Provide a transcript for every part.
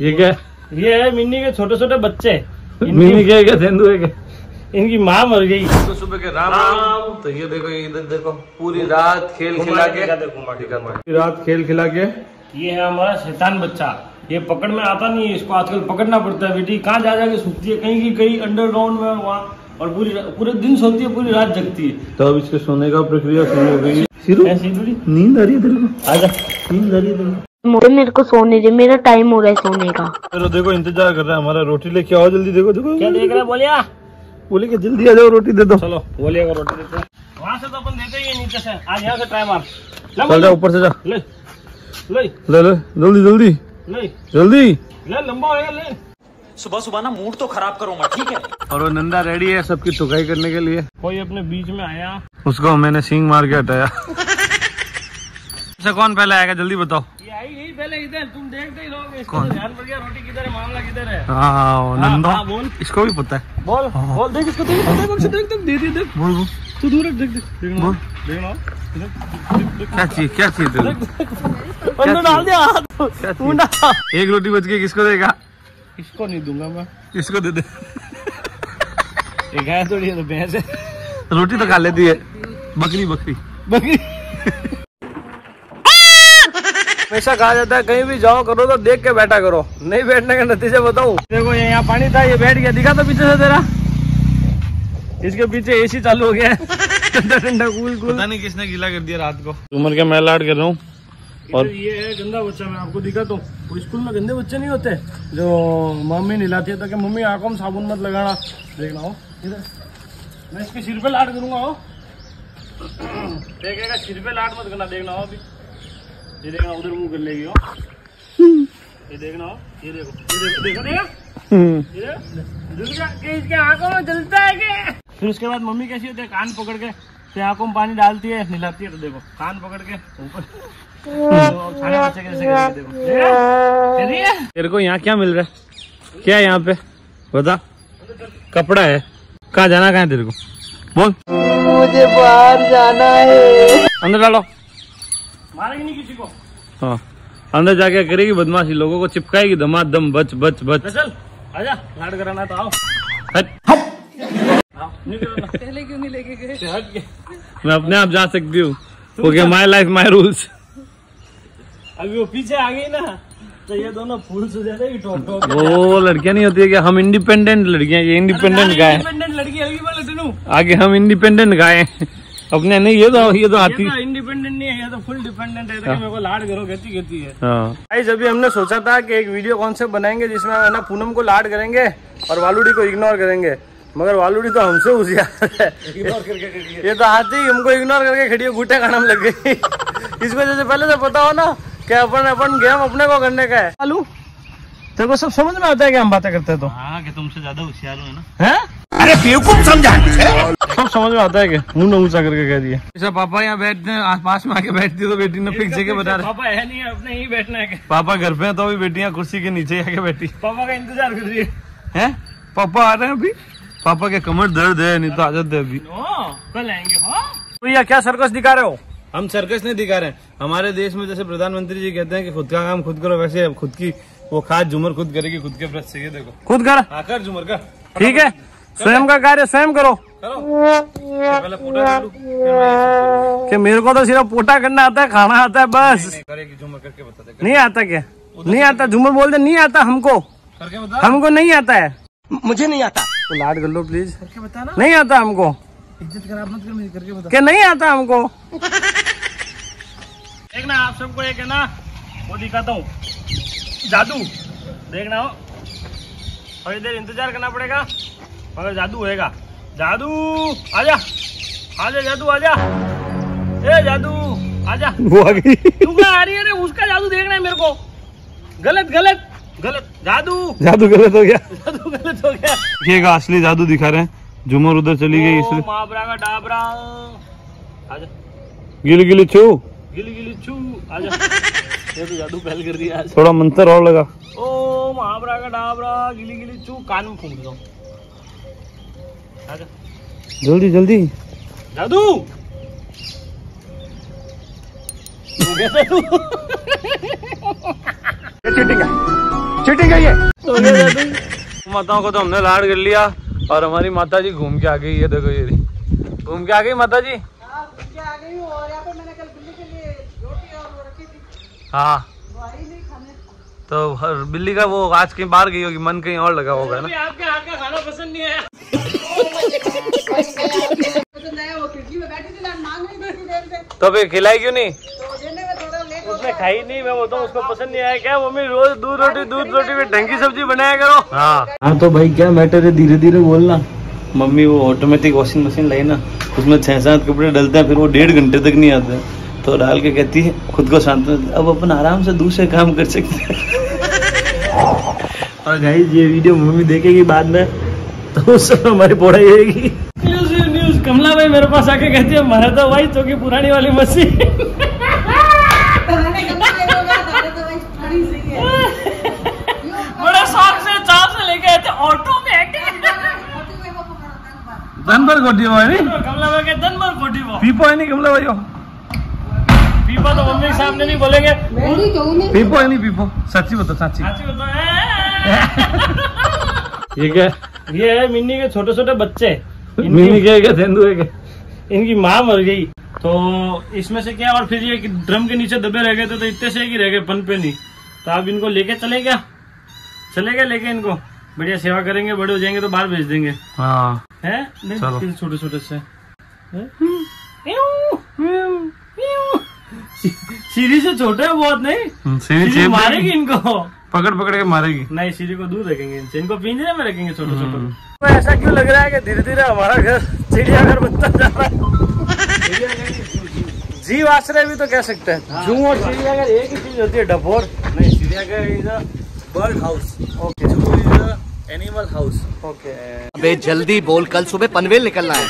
ये क्या? ये है मिनी के छोटे छोटे बच्चे। मिनी के तेंदुए के, इनकी माँ मर गई। तो सुबह के राम राम। तो ये देखो, ये इधर देखो, पूरी रात खेल खिला के, पूरी रात खेल खिला के। ये है हमारा शैतान बच्चा, ये पकड़ में आता नहीं है, इसको आजकल पकड़ना पड़ता है। बेटी कहाँ जा जाके सोती है, कहीं की कहीं अंडरग्राउंड में वहाँ, और पूरे दिन सोती है, पूरी रात जगती है। तो अब इसके सोने का प्रक्रिया शुरू हो गई। नींद आ रही है तेरे को? आजा, नींद आ रही है तेरे को? मुझे, मेरे को सोने दे, मेरा टाइम हो रहा है सोने का। चलो देखो, इंतजार कर रहा है हमारा, रोटी लेके आओ जल्दी। देखो देखो क्या देख रहा है बोलिया, बोले कि जल्दी आ जाओ, रोटी दे दो। चलो बोलिया को रोटी देते हैं। वहाँ से तो अपन देते ही नीचे से, आज यहाँ से ट्राई मार, जा ऊपर से जा, जल्दी जल्दी जल्दी, लंबा होएगा ले। सुबह सुबह ना मूड तो खराब करूंगा, ठीक है। और वो नंदा रेडी है सबकी टुकाई करने के लिए। कोई अपने बीच में आया, उसको मैंने सींग मार के हटाया। से कौन पहले आएगा जल्दी बताओ? ये आई नहीं पहले, इधर तुम देखते ही रहोगे। कौन? ध्यान पड़ गया, रोटी किधर है, मामला किधर है। हाँ नंदा, बोल, इसको भी पता है, बोल बोल। देख इसको, क्या चीज, क्या चीज डाल दिया। एक रोटी बच गई, किसको देगा? इसको नहीं दूंगा मैं, इसको दे दे। एक है थोड़ी, तो भैंस है, रोटी तो खा लेती है। बकरी बकरी बकरी। हमेशा कहा जाता है कहीं भी जाओ करो तो देख के बैठा करो, नहीं बैठने का नतीजा बताऊं। देखो ये यहाँ पानी था, ये बैठ गया, दिखा तो पीछे से तेरा, इसके पीछे एसी चालू हो गया है, ठंडा ठंडा कूल कूल। पता नहीं किसने गीला कर दिया रात को। उम्र के मैं लाड कर रहा हूँ। और ये है गंदा बच्चा, मैं आपको दिखाता हूँ। स्कूल में गंदे बच्चे नहीं होते जो मम्मी नहलाती है ताकि मम्मी आंखों में साबुन मत लगाना, देखना हो। इधर मैं इसके सिर पे लाट करूंगा, हो देखेगा, सिर पे लाट मत करना, देखना हो। अभी ये देखना, उधर मुंह कर लेगी, हो ये देखना हो। ये देखो, देखो देखो, इसके आंखों में जलता है। फिर उसके बाद मम्मी कैसी होती है, कान पकड़ के आंखों में पानी डालती है, नहलाती है, तो देखो कान पकड़ के ऊपर। तेरे को यहाँ क्या मिल रहा है, क्या है यहाँ पे बता? कपड़ा है। कहाँ जाना, कहाँ है तेरे को, बोल। मुझे बाहर जाना है। अंदर डालो, मारेगी नहीं किसी को। हाँ अंदर जाके करेगी बदमाशी, लोगों को चिपकाएगी धमाधम। बच बच बच, चल आजा, लाड कराना तो आओ। पहले क्यों नहीं लेके गए? मैं अपने आप जा सकती हूँ, okay, my life my rules. अभी वो पीछे आ गई ना, तो ये दोनों फूल सो जाते हैं। वो लड़कियां नहीं होती है क्या, हम इंडिपेंडेंट लड़कियां, ये इंडिपेंडेंट गाय, इंडिपेंडेंट लड़की अलग बोले तनु आगे, हम इंडिपेंडेंट गाय अपने नहीं। ये तो आती है, इंडिपेंडेंट नहीं है, ये तो फुल डिपेंडेंट है, तो मेरे को लाड करो कहती कहती है। गाइस अभी हमने सोचा था कि एक वीडियो कॉन्सेप्ट बनाएंगे जिसमें है ना, पूनम को लाड करेंगे और वालूडी को इग्नोर करेंगे, मगर वालूडी तो हमसे होशियार है, ये तो आती हमको इग्नोर करके खड़ी बूटे का नाम लग गई। इस वजह से पहले तो पता हो ना क्या, अपन गेम अपने को करने का है। आलू तेरे को सब समझ में आता है क्या, हम बातें करते हैं तो? हाँ, कि तुमसे ज्यादा होशियार हो ना, हैं? अरे बेवकूफ समझा, सब समझ में आता है क्या? मुंह ऊंचा करके कह दिया। जैसे पापा यहाँ बैठते हैं, पास में आके बैठती है, तो बेटी ने फिक्स जगह बता रहे पापा है नहीं, अपने ही बैठना है। पापा घर पे है तो भी बेटियाँ कुर्सी के नीचे आके बैठी पापा का इंतजार कर रही है। पापा आ रहे हैं अभी, पापा के कमर दर्द है, नहीं तो आ जाते अभी, कल आएंगे। भैया क्या सर्कस दिखा रहे हो? हम सर्कस नहीं दिखा रहे हैं। हमारे देश में जैसे प्रधानमंत्री जी कहते हैं कि खुद का काम खुद करो, वैसे अब खुद की वो खास झूमर खुद करेगी, खुद के ब्रश से। ये देखो, खुद कर, हाँ कर झूमर कर, ठीक है, स्वयं का कार्य स्वयं करो। पहले पोटा कर लूं कि मेरे को तो सिर्फ पोटा करना आता है, खाना आता है बस। करेगी झूमर करके बता दे, नहीं आता क्या? नहीं आता, झूमर बोल दे, नहीं आता हमको, हमको नहीं आता है, मुझे नहीं आता, तो लाड कर लो प्लीज, नहीं आता हमको, इज्जत खराब मत कर, करके बता क्या नहीं आता हमको। देखना आप सबको एक है ना वो दिखाता हूँ, जादू देखना हो, और इधर इंतजार करना पड़ेगा मगर जादू होएगा। जादू आजा, आजा जादू आजा, ए जादू आजा। वो आ गई, तू क्या आ रही है रे? उसका जादू देखना है मेरे को। गलत गलत गलत, जादू जादू गलत हो गया, जादू गलत हो गया। ये का असली जादू दिखा रहे हैं, झूमर उधर चली गई इसलिए। माबरा का डाबरा, आजा गिली गिली छू, गिली गिली छू, आजा। ये तो जादू पहल कर दिया, थोड़ा मंत्र और लगा। ओ माबरा का डाबरा, गिली गिली छू, कान में फूंक दो, आजा जल्दी जल्दी जादू। चीटिंग है, चीटिंग है ये। माताओं को तो हमने लाड कर लिया और हमारी माता जी घूम के आ गई है। देखो ये घूम के आ गई माता जी। हाँ तो बिल्ली का वो आज कहीं बाहर गई होगी, मन कहीं और लगा होगा ना। आपके हाथ का खाना पसंद नहीं है। तो फिर खिलाई क्यों नहीं? उसने खाई नहीं। मैं बोलता हूँ उसको पसंद नहीं आया क्या? मम्मी रोज दूध रोटी में ढंग की सब्जी बनाया करो। हाँ तो भाई क्या मैटर है, धीरे धीरे बोलना। मम्मी वो ऑटोमेटिक वॉशिंग मशीन लाई ना, उसमें 6-7 कपड़े डलते हैं, फिर वो 1.5 घंटे तक नहीं आते, तो डाल के कहती है खुद को शांत, अब अपन आराम से दूसरे काम कर सकते हैं। और गाइस ये वीडियो मम्मी देखेगी बाद में, तो उस समय हमारी पोड़ाई रहेगी। न्यूज़ कमला भाई मेरे पास आके कहती है मारा तो भाई तो की पुरानी वाली मशीन। बड़ा शौक से चाव से लेके आए थे ऑटोमेटिक। दनभर खोटी हुआ है नहीं कमला भाई के, दनभर खोटी हुआ पीपो है नहीं कमला भाई। पीपो तो मम्मी सामने नहीं बोलेंगे। पीपो है नहीं पीपो, सच्ची बताओ सच्ची। ये क्या? ये है मिनी के छोटे छोटे बच्चे। मिनी के तेंदुए के, इनकी माँ मर गई तो इसमें से क्या, और फिर ये ड्रम के नीचे दबे रह गए तो इतने से ही रह गए पन पे नहीं, तो आप इनको लेके चले क्या? चले गया लेके इनको, बढ़िया सेवा करेंगे, बड़े हो जाएंगे तो बाहर भेज देंगे। हाँ है छोटे छोटे से सीरी से छोटे है बहुत, नहीं सीरी मारेगी इनको, पकड़ पकड़ के मारेगी। नहीं सीरी को दूर रखेंगे इनसे, इनको पिंजरे में रखेंगे छोटे छोटे। ऐसा क्यों लग रहा है कि धीरे धीरे हमारा घर चिड़ियाघर बनता जा रहा है। जीव आश्रय भी तो कह सकते हैं। जू और चिड़ियाघर एक ही चीज होती है, डफोर नहीं। चिड़ियाघर is a bird house, okay. Zoo is a animal house, okay. अबे जल्दी बोल, कल सुबह पनवेल निकलना है।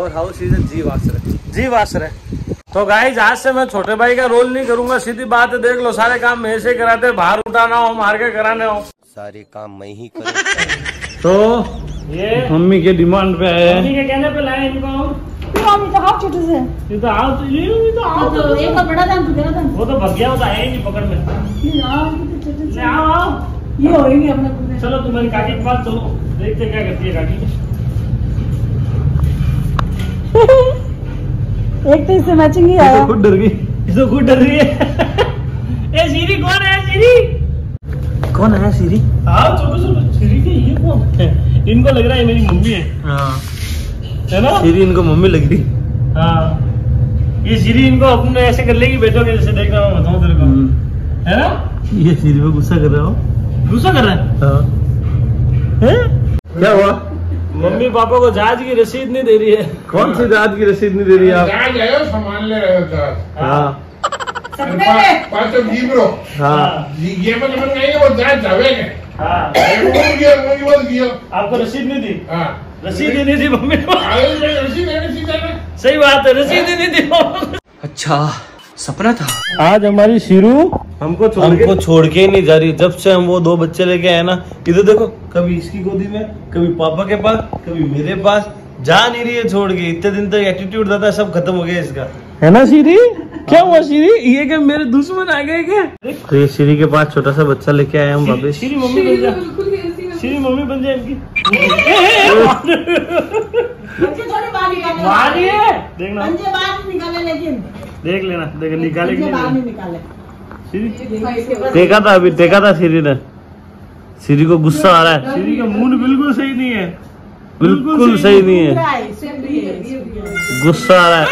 और हाउस इज अ जीव आश्रय, जीव आश्रय। तो गाइस आज से मैं छोटे भाई का रोल नहीं करूंगा, सीधी बात है। देख लो सारे काम मैं से कराते, बाहर उठाना हो, मार के कराने हो, सारे काम मैं ही करूंगा। तो ये मम्मी के डिमांड पे है, मम्मी के कहने पे लाए इनको। वो तो भग गया, वो तो आया नहीं पकड़ में। ये हो ही नहीं। चलो तुम्हारी काकी के पास चलो, देखते क्या करती है काकी। एक तो इससे मैचिंग ही आया, खुद डर गई, इसको खुद डर रही है। ए सीरी कौन है? सीरी कौन है? सीरी सीरी के ये कौन है? इनको लग रहा है मेरी मम्मी है। है ना? सीरी इनको मम्मी लग रही। हाँ ये सीरी इनको अपने ऐसे कर लेगी बेटों के जैसे, देख रहा हूँ बताऊँ तेरे को, है ना? ये सीरी पे गुस्सा कर रहा हूँ, गुस्सा कर रहा है। क्या हुआ? मम्मी पापा को जहाज की रसीद नहीं दे रही है। कौन सी जहाज की रसीद नहीं दे रही है? आप जहाज आए हो, सामान ले रहे हो जहाज। हाँ आपको रसीद नहीं दी? रसीद देनी थी मम्मी को। सही बात है, रसीद देनी थी। अच्छा सपना था। आज हमारी शीरू हमको छोड़ के ही नहीं जा रही। जब से हम वो 2 बच्चे लेके आए ना, इधर देखो, कभी इसकी गोदी में, कभी पापा के पास, कभी मेरे पास, जा नहीं रही है छोड़ के। इतने दिन तक एटीट्यूड दादा सब खत्म हो गया इसका, है ना शीरी? क्या हुआ शीरी? ये क्या मेरे दुश्मन आ गए क्या? ये शीरी के पास छोटा सा बच्चा लेके आए हम वापस। शीरी मम्मी बन जाए इनकी। देख लेना, देख निकाले। देखा था अभी, देखा था सीरी ने। सीरी को गुस्सा आ रहा है। सीरी का मूड बिल्कुल सही नहीं है, बिल्कुल सही नहीं है, गुस्सा आ रहा है।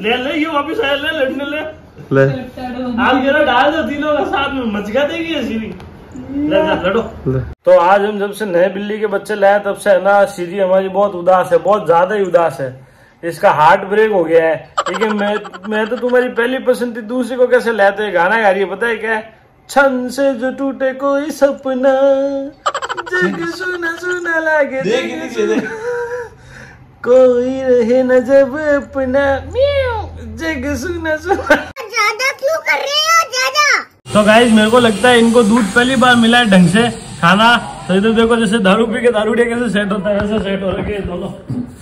ले ले ये वापस आया, ले लड़ने ले ले। आप जरा डाल दो तीनों का साथ में, मचका देगी ये सीरी। लड़ो। तो आज हम जब से नए बिल्ली के बच्चे लाए तब से है ना, सीरी हमारी बहुत उदास है, बहुत ज्यादा ही उदास है। इसका हार्ट ब्रेक हो गया है। ठीक है, मैं तो तुम्हारी पहली पसंद थी, दूसरी को कैसे लाते है? गाना गा रही है, पता है क्या है? छन से जो टूटे कोई सपना, जग सुना सुना लागे, कोई रहे न जब अपना, जग सुना सुना। ज्यादा क्यों कर रहे हो ज्यादा? तो गाइज मेरे को लगता है इनको दूध पहली बार मिला है ढंग से खाना। तो इधर देखो जैसे दारू पी के दारूडिया कैसे सेट होता है, वैसे सेट हो रखे दोनों।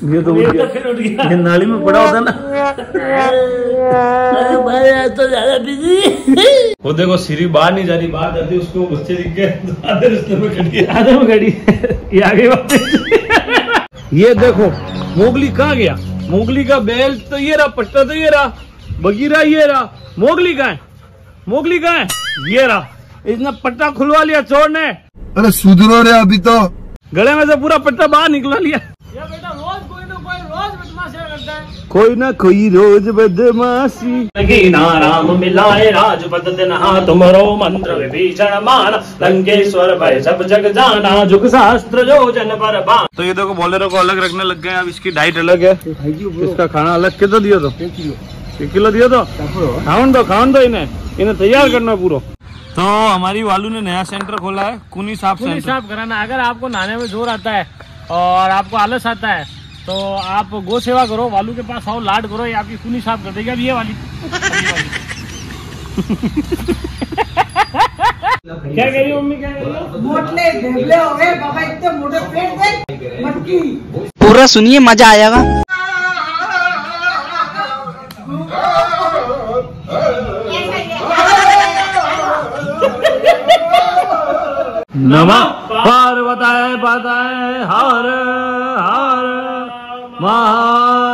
ये तो ये नाली में पड़ा होता ना। अरे भाई आज तो ज़्यादा बिजी। वो देखो सीरी बाहर नहीं जा रही, बाहर जाती उसको बच्चे दिख गए, आधे रास्ते में खड़ी, आधे में खड़ी। ये आगे बात, ये देखो मोगली कहाँ गया? मोगली का बैल तो ये रहा, पट्टा तो ये रहा, बगीरा ये रहा, मोगली कहाँ है? मोगली कहाँ है? ये रहा, इसने पट्टा खुलवा लिया चोर ने। अरे सुधरो रे अभी तो, गले में से पूरा पट्टा बाहर निकला लिया। बेटा रोज कोई ना कोई रोज बदमाशी करता है, कोई ना कोई रोज बदमाशी। नाराम मिलाए राजपद दिन तुम्हारो मंत्र विभीषण मान, लंकेश्वर भय सब जग जाना, जुग शास्त्र जो जन पर बाण। तो ये देखो बोलेरो को अलग रखने लग गए, अब इसकी डाइट अलग है, इसका खाना अलग। कितना दियो तो 1 किलो दियो तो खावन दो, इन्हें तैयार करना पूरा। तो हमारी वालू ने नया सेंटर खोला है, कुनी साफ कराना। अगर आपको नहाने में जोर आता है और आपको आलस आता है तो आप गो सेवा करो, वालू के पास आओ, लाड करो, ये आपकी कुनी साफ कर देगी। अब ये वाली क्या कह रही हो मम्मी, क्या कह रही? पूरा सुनिए, मजा आएगा। नमः पार्वती पतये हर हर महा